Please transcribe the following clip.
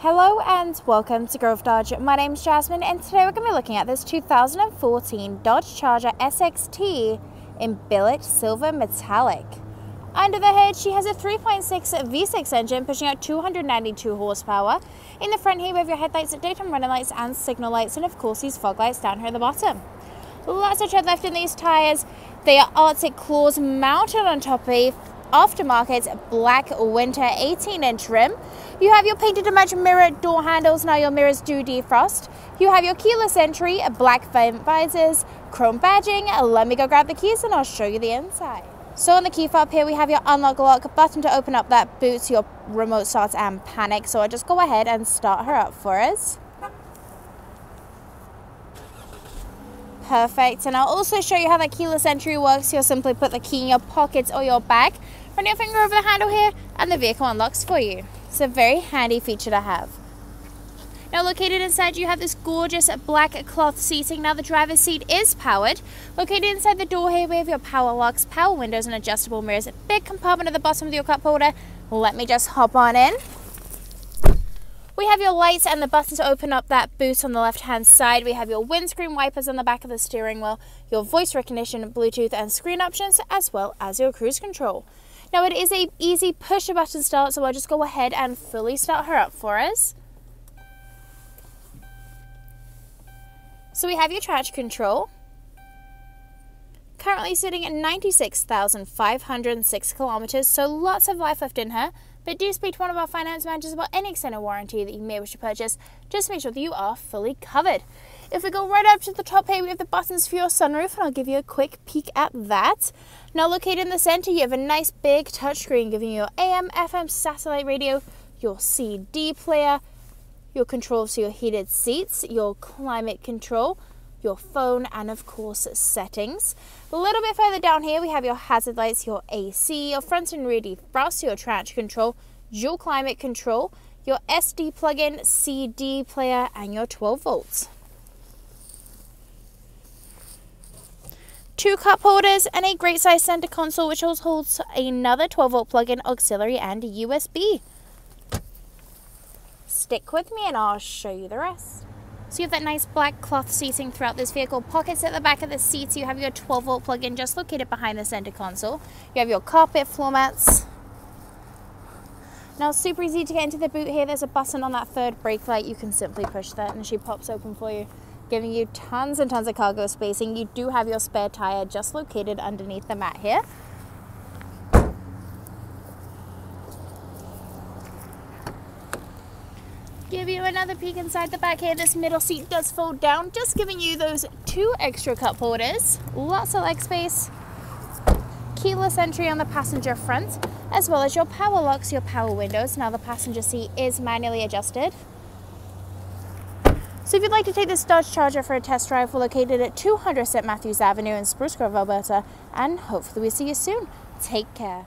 Hello and welcome to Grove Dodge. My name's Jasmine and today we're going to be looking at this 2014 Dodge Charger SXT in billet silver metallic. Under the hood she has a 3.6 V6 engine pushing out 292 horsepower. In the front here we have your headlights, daytime running lights and signal lights, and of course these fog lights down here at the bottom. Lots of tread left in these tyres. They are Arctic Claws mounted on top of aftermarket black winter 18-inch rim. You have your painted to match mirror door handles. Now your mirrors do defrost. You have your keyless entry, black visors, chrome badging. Let me go grab the keys and I'll show you the inside. So on the key fob here we have your unlock lock button to open up that boot, your remote start and panic. So I'll just go ahead and start her up for us. Perfect, and I'll also show you how that keyless entry works. You'll simply put the key in your pockets or your bag, run your finger over the handle here, and the vehicle unlocks for you. It's a very handy feature to have. Now located inside you have this gorgeous black cloth seating. Now the driver's seat is powered. Located inside the door here we have your power locks, power windows and adjustable mirrors. A big compartment at the bottom of your cup holder. Let me just hop on in. We have your lights and the button to open up that boot on the left-hand side. We have your windscreen wipers on the back of the steering wheel, your voice recognition, Bluetooth and screen options, as well as your cruise control. Now it is an easy push-a-button start, so I'll just go ahead and fully start her up for us. So we have your traction control, currently sitting at 96,506 kilometers, so lots of life left in her. But do speak to one of our finance managers about any extended warranty that you may wish to purchase. Just make sure that you are fully covered. If we go right up to the top here, we have the buttons for your sunroof, and I'll give you a quick peek at that. Now located in the center, you have a nice big touchscreen giving you your AM, FM, satellite radio, your CD player, your controls for your heated seats, your climate control, your phone, and of course settings. A little bit further down here we have your hazard lights, your AC, your front and rear defrost, your traction control, dual climate control, your SD plug-in, CD player, and your 12 volts. Two cup holders and a great size center console which also holds another 12 volt plug-in, auxiliary, and USB. Stick with me and I'll show you the rest. So you have that nice black cloth seating throughout this vehicle, pockets at the back of the seats, you have your 12 volt plug-in just located behind the center console, you have your carpet floor mats. Now it's super easy to get into the boot here, there's a button on that third brake light, you can simply push that and she pops open for you, giving you tons and tons of cargo spacing. You do have your spare tire just located underneath the mat here. Give you another peek inside the back here. This middle seat does fold down, just giving you those two extra cup holders. Lots of leg space. Keyless entry on the passenger front, as well as your power locks, your power windows. Now the passenger seat is manually adjusted. So if you'd like to take this Dodge Charger for a test drive, we're located at 200 St. Matthews Avenue in Spruce Grove, Alberta, and hopefully we see you soon. Take care.